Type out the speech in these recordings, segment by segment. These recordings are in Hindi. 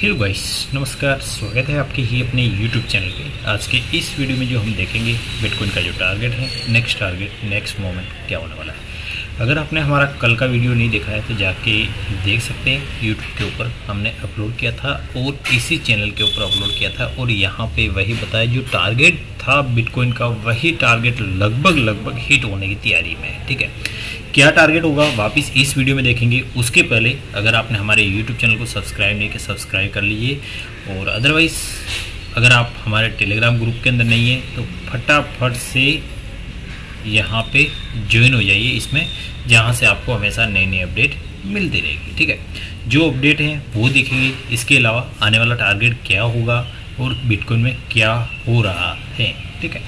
हेलो गाइस, नमस्कार। स्वागत है आपके ही अपने YouTube चैनल पे। आज के इस वीडियो में जो हम देखेंगे बिटकॉइन का जो टारगेट है, नेक्स्ट टारगेट, नेक्स्ट मोमेंट क्या होने वाला है। अगर आपने हमारा कल का वीडियो नहीं देखा है तो जाके देख सकते हैं, YouTube के ऊपर हमने अपलोड किया था और इसी चैनल के ऊपर अपलोड किया था और यहाँ पर वही बताया जो टारगेट था बिटकॉइन का, वही टारगेट लगभग हिट होने की तैयारी में है। ठीक है, क्या टारगेट होगा वापस इस वीडियो में देखेंगे। उसके पहले अगर आपने हमारे YouTube चैनल को सब्सक्राइब नहीं किया, सब्सक्राइब कर लीजिए। और अदरवाइज़ अगर आप हमारे टेलीग्राम ग्रुप के अंदर नहीं है तो फटाफट से यहाँ पे ज्वाइन हो जाइए इसमें, जहाँ से आपको हमेशा नई नई अपडेट मिलती रहेगी। ठीक है, जो अपडेट हैं वो देखेंगे। इसके अलावा आने वाला टारगेट क्या होगा और बिटकॉइन में क्या हो रहा है। ठीक है,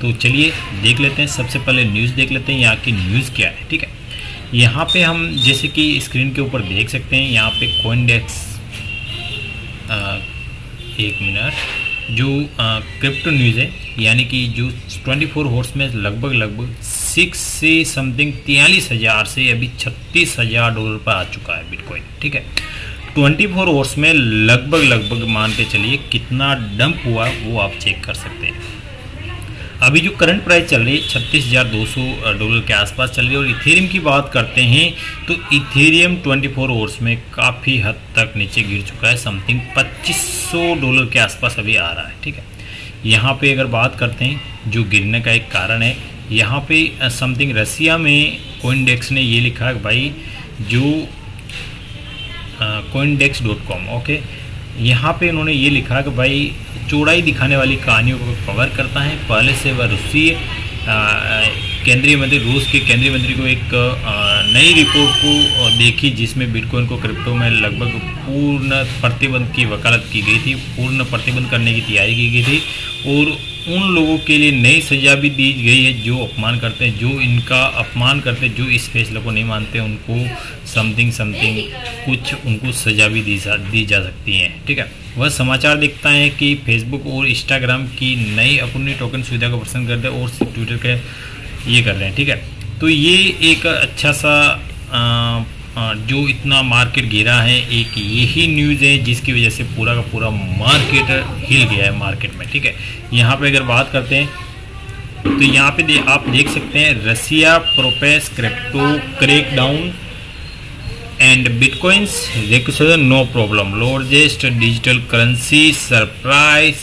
तो चलिए देख लेते हैं। सबसे पहले न्यूज़ देख लेते हैं, यहाँ की न्यूज़ क्या है। ठीक है, यहाँ पे हम जैसे कि स्क्रीन के ऊपर देख सकते हैं, यहाँ पे CoinDesk एक मिनट जो क्रिप्टो न्यूज़ है, यानी कि जो 24 आवर्स में लगभग 43,000 से अभी $36,000 पर आ चुका है बिटकॉइन। ठीक है, 24 आवर्स में लगभग मान के चलिए कितना डंप हुआ वो आप चेक कर सकते हैं। अभी जो करंट प्राइस चल रही है $36,200 के आसपास चल रही है। और इथेरियम की बात करते हैं तो इथेरियम 24 आवर्स में काफ़ी हद तक नीचे गिर चुका है, समथिंग $2,500 के आसपास अभी आ रहा है। ठीक है, यहाँ पे अगर बात करते हैं जो गिरने का एक कारण है, यहाँ पे समथिंग रसिया में CoinDesk ने ये लिखा है भाई, जो CoinDesk.com ओके, यहाँ पे इन्होंने ये लिखा कि भाई चौड़ाई दिखाने वाली कहानियों को कवर करता है। पहले से वह रूसी केंद्रीय मंत्री, रूस के केंद्रीय मंत्री को एक नई रिपोर्ट को देखी जिसमें बिटकॉइन को क्रिप्टो में लगभग पूर्ण प्रतिबंध की वकालत की गई थी, पूर्ण प्रतिबंध करने की तैयारी की गई थी। और उन लोगों के लिए नई सजा भी दी गई है जो अपमान करते हैं, जो इनका अपमान करते हैं, जो इस फैसले को नहीं मानते उनको समथिंग कुछ उनको सजा भी दी जा सकती है। ठीक है, वह समाचार देखता है कि फेसबुक और इंस्टाग्राम की नई अपनी टोकन सुविधा को पसंद करते हैं और ट्विटर के ये कर रहे हैं। ठीक है, तो ये एक अच्छा सा जो इतना मार्केट गिरा है, एक यही न्यूज़ है जिसकी वजह से पूरा का पूरा मार्केट हिल गया है मार्केट में। ठीक है, यहाँ पे अगर बात करते हैं तो यहाँ पे आप देख सकते हैं, Russia proposes crypto crackdown and bitcoins requested no problem largest digital currency surprise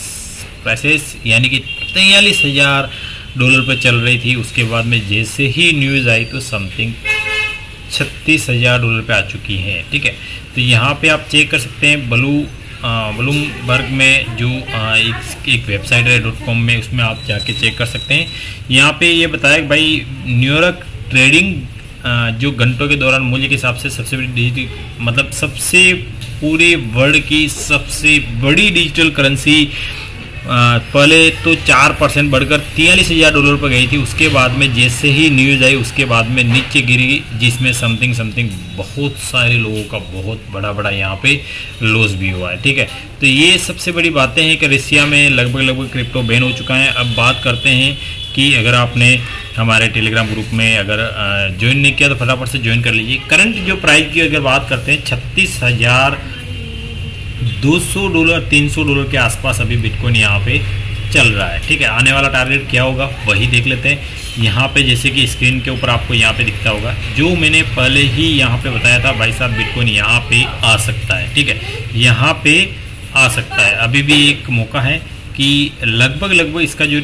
prices, यानी कि $43,000 पर चल रही थी। उसके बाद में जैसे ही न्यूज़ आई तो समथिंग $36,000 पे आ चुकी है। ठीक है, तो यहाँ पे आप चेक कर सकते हैं ब्लूमबर्ग में जो एक वेबसाइट है .com में, उसमें आप जाके चेक कर सकते हैं। यहाँ पे ये बताया कि भाई न्यूयॉर्क ट्रेडिंग जो घंटों के दौरान मूल्य के हिसाब से सबसे बड़ी डिजिटल, मतलब सबसे पूरे वर्ल्ड की सबसे बड़ी डिजिटल करेंसी पहले तो 4% बढ़कर $43,000 पर गई थी। उसके बाद में जैसे ही न्यूज़ आई उसके बाद में नीचे गिरी, जिसमें समथिंग बहुत सारे लोगों का बहुत बड़ा यहाँ पे लॉस भी हुआ है। ठीक है, तो ये सबसे बड़ी बातें हैं कि रसिया में लगभग क्रिप्टो बैन हो चुका है। अब बात करते हैं कि अगर आपने हमारे टेलीग्राम ग्रुप में अगर ज्वाइन नहीं किया तो फटाफट से ज्वाइन कर लीजिए। करंट जो प्राइस की अगर बात करते हैं $36,200 $300 के आसपास अभी बिटकॉइन यहाँ पे चल रहा है। ठीक है, आने वाला टारगेट क्या होगा वही देख लेते हैं। यहाँ पे जैसे कि स्क्रीन के ऊपर आपको यहाँ पे दिखता होगा जो मैंने पहले ही यहाँ पे बताया था, भाई साहब बिटकॉइन यहाँ पे आ सकता है। ठीक है, यहाँ पे आ सकता है, अभी भी एक मौका है कि लगभग इसका जो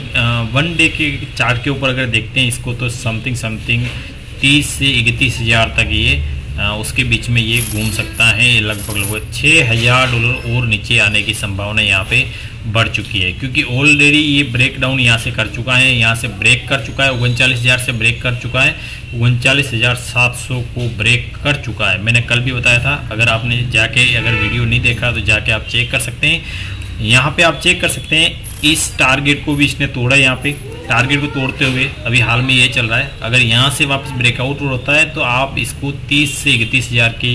1 डे के चार्ट के ऊपर अगर देखते हैं इसको तो समथिंग 30,000 से 31,000 तक ये उसके बीच में ये घूम सकता है। लगभग $6,000 और नीचे आने की संभावना यहाँ पे बढ़ चुकी है, क्योंकि ऑलरेडी ये ब्रेकडाउन यहाँ से कर चुका है, यहाँ से ब्रेक कर चुका है 39,000 से ब्रेक कर चुका है, 39,700 को ब्रेक कर चुका है। मैंने कल भी बताया था, अगर आपने जाके अगर वीडियो नहीं देखा तो जाके आप चेक कर सकते हैं। यहाँ पे आप चेक कर सकते हैं इस टारगेट को भी इसने तोड़ा। यहाँ पे टारगेट को तोड़ते हुए अभी हाल में ये चल रहा है, अगर यहाँ से वापस ब्रेकआउट होता है तो आप इसको 30,000 से 31,000 की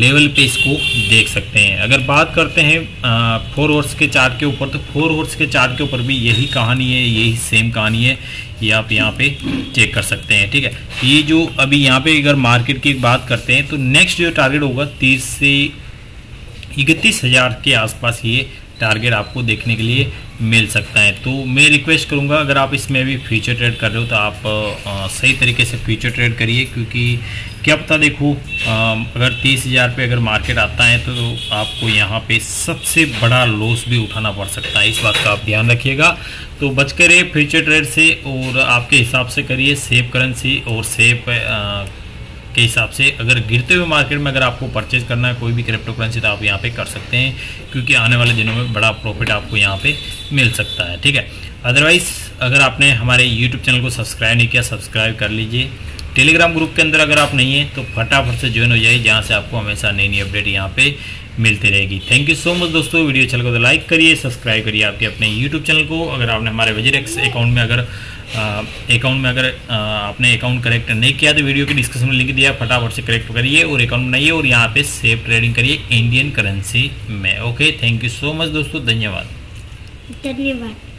लेवल पे इसको देख सकते हैं। अगर बात करते हैं 4 आवर्स के चार्ट के ऊपर तो 4 आवर्स के चार्ट के ऊपर भी यही कहानी है, यही सेम कहानी है, ये आप यहाँ पे चेक कर सकते हैं। ठीक है, ये जो अभी यहाँ पे अगर मार्केट की बात करते हैं तो नेक्स्ट जो टारगेट होगा 30 से 31,000 के आसपास ये टारगेट आपको देखने के लिए मिल सकता है। तो मैं रिक्वेस्ट करूंगा अगर आप इसमें भी फ्यूचर ट्रेड कर रहे हो तो आप सही तरीके से फ्यूचर ट्रेड करिए, क्योंकि क्या पता देखो अगर 30,000 पे अगर मार्केट आता है तो आपको यहाँ पे सबसे बड़ा लॉस भी उठाना पड़ सकता है। इस बात का आप ध्यान रखिएगा। तो बच के रहिए फ्यूचर ट्रेड से और आपके हिसाब से करिए, सेफ करेंसी और सेफ के हिसाब से। अगर गिरते हुए मार्केट में अगर आपको परचेज करना है कोई भी क्रिप्टो करेंसी तो आप यहाँ पे कर सकते हैं, क्योंकि आने वाले दिनों में बड़ा प्रॉफिट आपको यहाँ पे मिल सकता है। ठीक है, अदरवाइज अगर आपने हमारे यूट्यूब चैनल को सब्सक्राइब नहीं किया सब्सक्राइब कर लीजिए। टेलीग्राम ग्रुप के अंदर अगर आप नहीं हैं तो फटाफट से ज्वाइन हो जाइए, जहाँ से आपको हमेशा नई नई अपडेट यहाँ पे मिलती रहेगी। थैंक यू सो मच दोस्तों। वीडियो अच्छा लगा तो लाइक करिए, सब्सक्राइब करिए आपके अपने यूट्यूब चैनल को। अगर आपने हमारे WazirX अकाउंट में अगर आपने अकाउंट करेक्ट नहीं किया तो वीडियो के डिस्क्रिप्शन में लिंक दिया, फटाफट से करेक्ट करिए और अकाउंट बनाइए और यहाँ पे सेफ ट्रेडिंग करिए इंडियन करेंसी में। Okay, thank you so much दोस्तों, धन्यवाद।